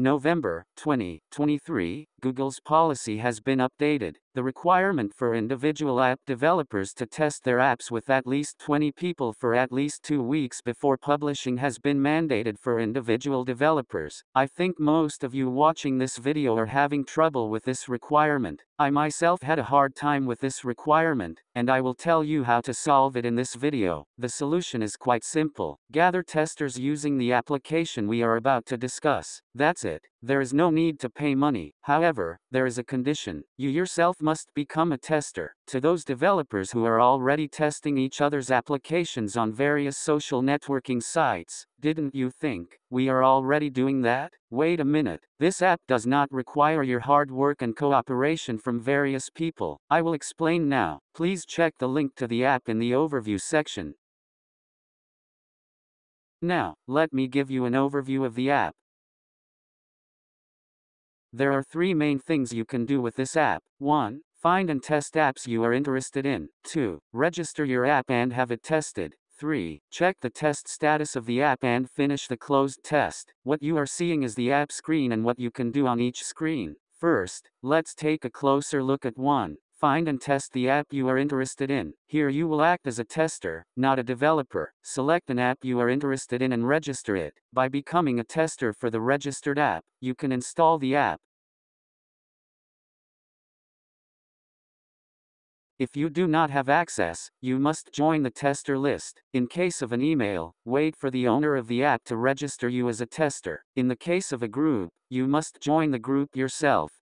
November 2023, Google's policy has been updated. The requirement for individual app developers to test their apps with at least 20 people for at least 2 weeks before publishing has been mandated for individual developers. I think most of you watching this video are having trouble with this requirement. I myself had a hard time with this requirement, and I will tell you how to solve it in this video. The solution is quite simple. Gather testers using the application we are about to discuss. That's it. There is no need to pay money. However, there is a condition. You yourself must become a tester. To those developers who are already testing each other's applications on various social networking sites, didn't you think we are already doing that? Wait a minute. This app does not require your hard work and cooperation from various people. I will explain now. Please check the link to the app in the overview section. Now, let me give you an overview of the app. There are 3 main things you can do with this app. 1. Find and test apps you are interested in. 2. Register your app and have it tested. 3. Check the test status of the app and finish the closed test. What you are seeing is the app screen and what you can do on each screen. First, let's take a closer look at 1. Find and test the app you are interested in. Here you will act as a tester, not a developer. Select an app you are interested in and register it. By becoming a tester for the registered app, you can install the app. If you do not have access, you must join the tester list. In case of an email, wait for the owner of the app to register you as a tester. In the case of a group, you must join the group yourself.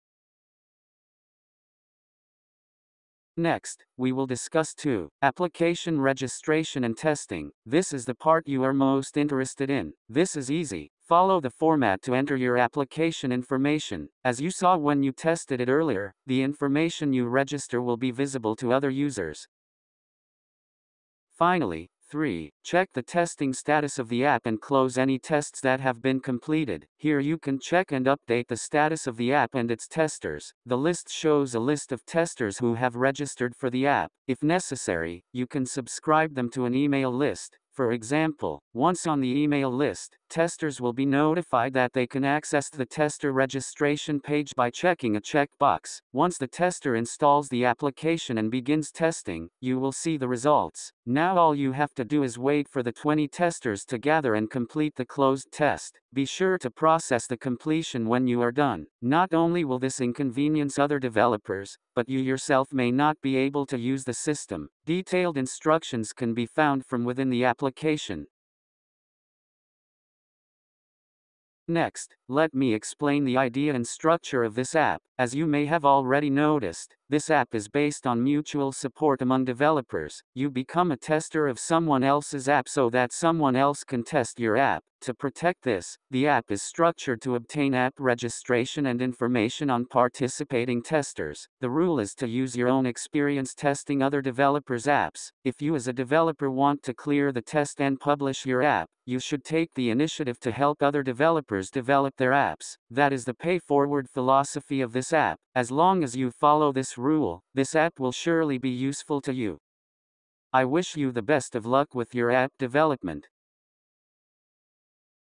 Next, we will discuss 2. Application registration and testing. This is the part you are most interested in. This is easy. Follow the format to enter your application information. As you saw when you tested it earlier, the information you register will be visible to other users. Finally, 3. Check the testing status of the app and close any tests that have been completed. Here you can check and update the status of the app and its testers. The list shows a list of testers who have registered for the app. If necessary, you can subscribe them to an email list. For example, once on the email list, testers will be notified that they can access the tester registration page by checking a checkbox. Once the tester installs the application and begins testing, you will see the results. Now all you have to do is wait for the 20 testers to gather and complete the closed test. Be sure to process the completion when you are done. Not only will this inconvenience other developers, but you yourself may not be able to use the system. Detailed instructions can be found from within the application. Next, let me explain the idea and structure of this app. As you may have already noticed, this app is based on mutual support among developers. You become a tester of someone else's app so that someone else can test your app. To protect this, the app is structured to obtain app registration and information on participating testers. The rule is to use your own experience testing other developers' apps. If you as a developer want to clear the test and publish your app, you should take the initiative to help other developers develop their apps. That is the pay-forward philosophy of this app. As long as you follow this rule, this app will surely be useful to you. I wish you the best of luck with your app development.